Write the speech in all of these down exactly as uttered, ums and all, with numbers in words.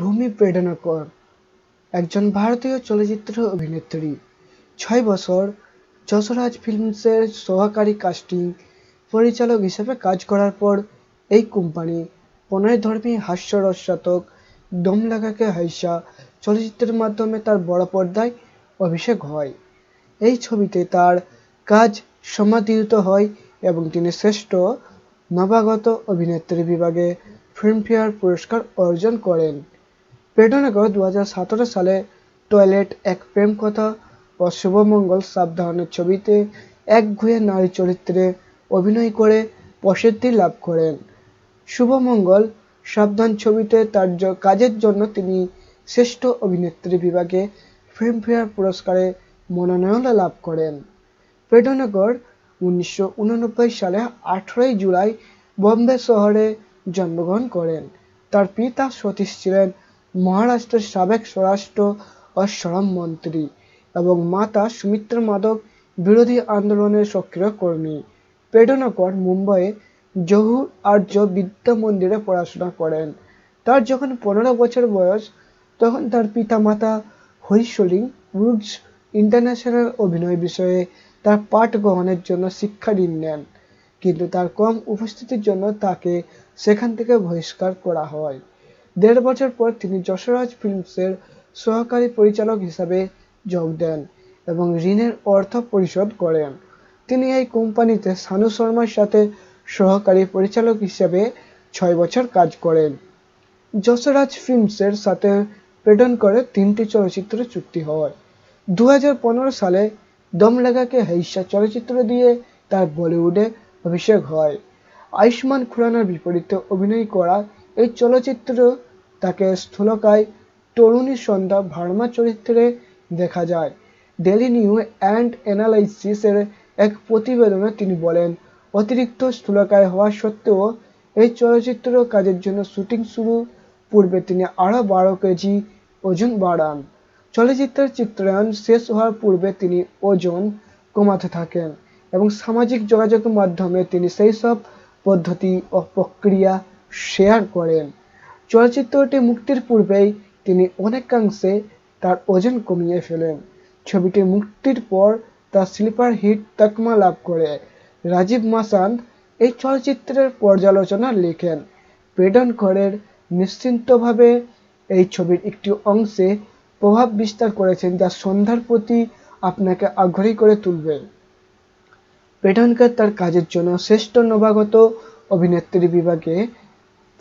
ভূমি পেডনেকর একজন ভারতীয় চলচ্চিত্র অভিনেত্রী। ছয় বছর যশরাজ ফিল্মসের সহকারী কাস্টিং পরিচালক হিসেবে কাজ করার পর এই কোম্পানি পুনর্ধর্মী হাস্যরসাত্মক দম লাগাকে হাইসা চলচ্চিত্রের মাধ্যমে তার বড় পর্দায় অভিষেক হয়। এই ছবিতে তার কাজ সমাদৃত হয় এবং তিনি শ্রেষ্ঠ নবাগত অভিনেত্রী বিভাগে ফিল্মফেয়ার পুরস্কার অর্জন করেন। পেডনেকর দু হাজার সতেরো সালে টয়লেট এক প্রেম কথা ও শুভমঙ্গল সাবধানের ছবিতে একগুঁয়ে নারী চরিত্রে অভিনয় করে প্রসিদ্ধি লাভ করেন। শুভমঙ্গল সাবধান ছবিতে তার কাজের জন্য তিনি শ্রেষ্ঠ অভিনেত্রী বিভাগে ফিল্মফেয়ার পুরস্কারে মনোনয়ন লাভ করেন। পেডনেকর উনিশশো উননব্বই সালে আঠারোই জুলাই বম্বে শহরে জন্মগ্রহণ করেন। তার পিতা সতীশ ছিলেন মহারাষ্ট্রের সাবেক স্বরাষ্ট্র ও শ্রম মন্ত্রী এবং মাতা সুমিত্রা মাদক বিরোধী আন্দোলনের সক্রিয় কর্মী। পেডনেকর মুম্বাইয়ে জহুর আর্য বিদ্যা মন্দিরে পড়াশোনা করেন। তার যখন পনেরো বছর বয়স তখন তার পিতামাতা হরিশলিং রুডস ইন্টারন্যাশনাল অভিনয় বিষয়ে তার পাঠ গ্রহণের জন্য শিক্ষা ঋণ নেন, কিন্তু তার কম উপস্থিতির জন্য তাকে সেখান থেকে বহিষ্কার করা হয়। দেড় বছর পর তিনি যশরাজ ফিল্মসের সহকারী পরিচালক হিসাবে যোগ দেন এবং ঋণের অর্থ পরিশোধ করেন। তিনি এই কোম্পানিতে শানু শর্মার সাথে সহকারী পরিচালক হিসেবে ছয় বছর কাজ করেন। যশরাজ ফিল্মসের সাথে পেডনেকরের তিনটি চলচ্চিত্র চুক্তি হয়। দু হাজার পনেরো সালে দম লাগাকে হাইসা চলচ্চিত্র দিয়ে তার বলিউডে অভিষেক হয়। আয়ুষ্মান খুরানার বিপরীতে অভিনয় করা এই চলচ্চিত্র তাকে স্থূলকায় তরুণী সন্ধ্যা ভার্মা চরিত্রে দেখা যায়। ডেলি নিউ অ্যান্ড অ্যানালাইসিসের এক প্রতিবেদনে তিনি বলেন, অতিরিক্ত স্থূলকায় হওয়া সত্ত্বেও এই চলচ্চিত্র কাজের জন্য শুটিং শুরু পূর্বে তিনি আরও বারো কেজি ওজন বাড়ান। চলচ্চিত্রের চিত্রায়ন শেষ হওয়ার পূর্বে তিনি ওজন কমাতে থাকেন এবং সামাজিক যোগাযোগ মাধ্যমে তিনি সেই সব পদ্ধতি ও প্রক্রিয়া শেয়ার করেন। চলচ্চিত্রটি মুক্তির পূর্বেই তিনি অনেকাংশে তার ওজন কমিয়ে ফেলেন। ছবিটি মুক্তির পর তার স্লিপার হিট তকমা লাভ করে। রাজীব মাসান্দ এই চলচ্চিত্রের পর্যালোচনা লেখেন। পেডনেকরের নিশ্চিন্তভাবে এই ছবির একটি অংশে প্রভাব বিস্তার করেছেন যা সন্ধ্যার প্রতি আপনাকে আগ্রহী করে তুলবে। পেডনেকর তার কাজের জন্য শ্রেষ্ঠ নবাগত অভিনেত্রী বিভাগে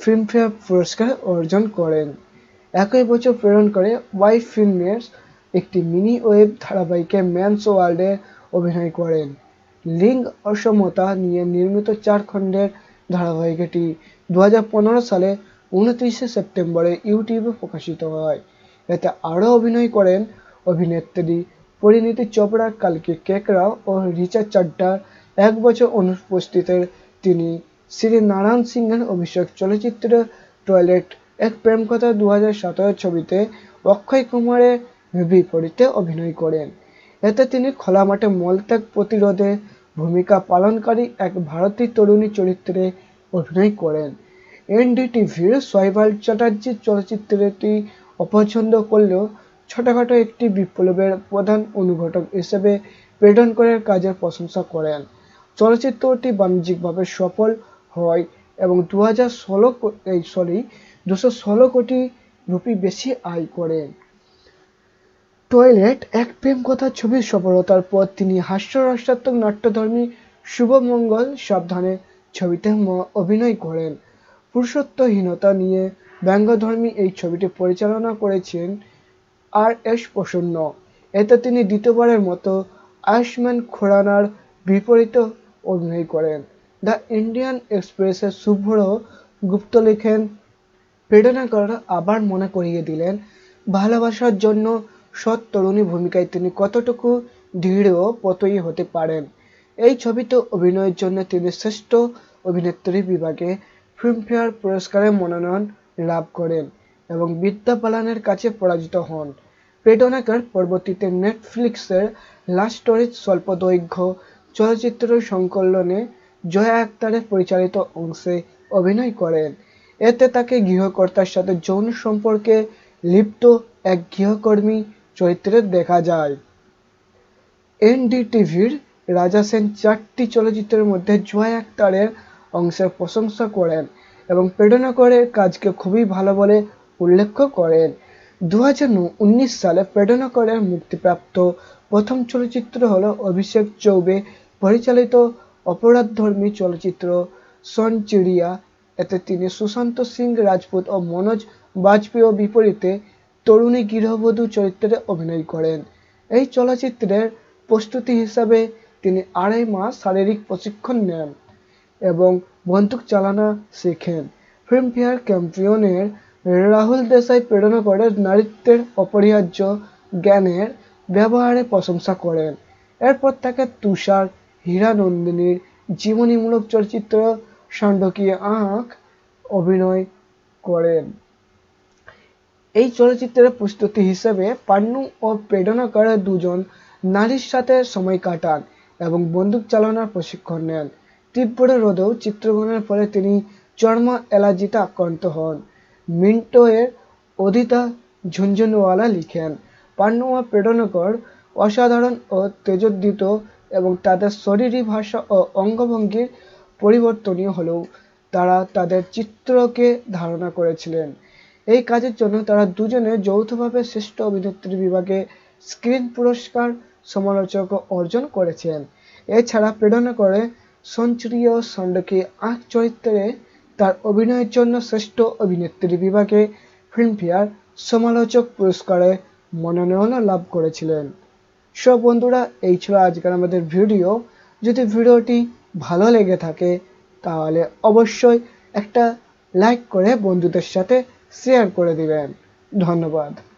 ফিল্মফেয়ার পুরস্কার অর্জন করেন। একই বছর পেডনেকর ওয়াই ফিল্মের একটি মিনি ওয়েব ধারাবাহিকে ম্যানস ওয়ার্ল্ডে অভিনয় করেন। লিঙ্গ অসমতা নিয়ে নির্মিত চার খণ্ডের ধারাবাহিকটি দু হাজার পনেরো সালে উনত্রিশে সেপ্টেম্বরে ইউটিউবে প্রকাশিত হয়। এতে আরও অভিনয় করেন অভিনেত্রী পরিণীতি চোপড়া, কালকি কোচলিন ও রিচা চাড্ডা। এক বছর অনুপস্থিতের তিনি শ্রী নারায়ণ সিংহের অভিষেক চলচ্চিত্র টয়লেট এক প্রেম কথা দু হাজার সতেরো ছবিতে অক্ষয় কুমারের বিপরীতে অভিনয় করেন। এতে তিনি খোলা মাঠে মলত্যাগ প্রতিরোধে ভূমিকা পালনকারী এক ভারতীয় তরুণী চরিত্রে অভিনয় করেন। এনডিটিভির সাইবাল চ্যাটার্জি চলচ্চিত্রটি অপছন্দ করলেও ছোটখাটো একটি বিপ্লবের প্রধান অনুঘটক হিসেবে পেডনেকরের কাজের প্রশংসা করেন। চলচ্চিত্রটি বাণিজ্যিকভাবে সফল হয় এবং দু হাজার ষোলো এই সরি দুশো ষোলো কোটি রুপি বেশি আয় করেন। টয়লেট এক প্রেম কথা ছবির সফলতার পর তিনি হাস্যরসাত্মক নাট্যধর্মী শুভমঙ্গল সাবধানে ছবিতে অভিনয় করেন। পুরুষত্বহীনতা নিয়ে ব্যঙ্গধর্মী এই ছবিটি পরিচালনা করেছেন আর এস প্রসন্ন। এতে তিনি দ্বিতীয়বারের মতো আয়ুষ্মান খুরানার বিপরীতে অভিনয় করেন। দ্য ইন্ডিয়ান এক্সপ্রেসের শুভ্র গুপ্ত লেখেন, পেডনেকর আবার মনে করিয়ে দিলেন ভালোবাসার জন্য সৎ তরুণী ভূমিকায় তিনি কতটুকু দৃঢ় প্রত্যয়ী হতে পারেন। এই ছবিতে অভিনয়ের জন্য তিনি শ্রেষ্ঠ অভিনেত্রী বিভাগে ফিল্মফেয়ার পুরস্কারে মনোনয়ন লাভ করেন এবং বিদ্যা বালানের কাছে পরাজিত হন। পেডনেকর পরবর্তীতে নেটফ্লিক্সের লাস্ট স্টোরিজ স্বল্প দৈর্ঘ্য চলচ্চিত্র সংকলনে জয়া আখতারের পরিচালিত অংশে অভিনয় করেন। এতে তাকে গৃহকর্তার সাথে যৌন সম্পর্কে লিপ্ত এক গৃহকর্মী চরিত্রে দেখা যায়। এনডিটিভির রাজা সেন চারটি চলচ্চিত্রের মধ্যে জয়া আখতারের অংশের প্রশংসা করেন এবং পেডনেকরের কাজকে খুবই ভালো বলে উল্লেখ করেন। দু হাজার উনিশ সালে পেডনেকরের মুক্তিপ্রাপ্ত প্রথম চলচ্চিত্র হল অভিষেক চৌবে পরিচালিত অপরাধধর্মী চলচ্চিত্র সঞ্চিরিয়া। এতে তিনি সুশান্ত সিং রাজপুত ও মনোজ বাজপেয়ীর বিপরীতে তরুণী গৃহবধূ চরিত্রে অভিনয় করেন। এই চলচ্চিত্রের প্রস্তুতি হিসাবে তিনি আড়াই মাস শারীরিক প্রশিক্ষণ নেন এবং বন্দুক চালানো শেখেন। ফিল্মফেয়ার চ্যাম্পিয়নের রাহুল দেসাই পেডনেকরের নারীত্বের অপরিহার্য জ্ঞানের ব্যবহারে প্রশংসা করেন। এরপর তাকে তুষার হিরানন্দিনীর জীবনীমূলক চলচ্চিত্র সান্ড কি আঁখ অভিনয় করেন। এই চলচ্চিত্রের প্রস্তুতি হিসেবে পান্নু ও পেডনেকর দুজন নারীর সাথে সময় কাটান এবং বন্দুক চালানোর প্রশিক্ষণ নেন। তীব্র রোদেও চিত্রগ্রহণের ফলে তিনি চর্ম অ্যালার্জিতে আক্রান্ত হন। মিন্টো এর অদিতা ঝুনঝুনওয়ালা লিখেন, পান্নু ও পেডনেকর অসাধারণ ও তেজোদ্দীপ্ত এবং তাদের শরীরী ভাষা ও অঙ্গভঙ্গির পরিবর্তনীয় হলেও তারা তাদের চিত্রকে ধারণা করেছিলেন। এই কাজের জন্য তারা দুজনে যৌথভাবে শ্রেষ্ঠ অভিনেত্রী বিভাগে স্ক্রিন পুরস্কার সমালোচক অর্জন করেছেন। এছাড়া পেডনেকর সঞ্চরিয়া ও সান্ড কি আঁখ চরিত্রে তার অভিনয়ের জন্য শ্রেষ্ঠ অভিনেত্রী বিভাগে ফিল্মফেয়ার সমালোচক পুরস্কারে মনোনয়ন লাভ করেছিলেন। সব বন্ধুরা, এই ছিল আজকের আমাদের ভিডিও। যদি ভিডিওটি ভালো লেগে থাকে তাহলে অবশ্যই একটা লাইক করে বন্ধুদের সাথে শেয়ার করে দিবেন। ধন্যবাদ।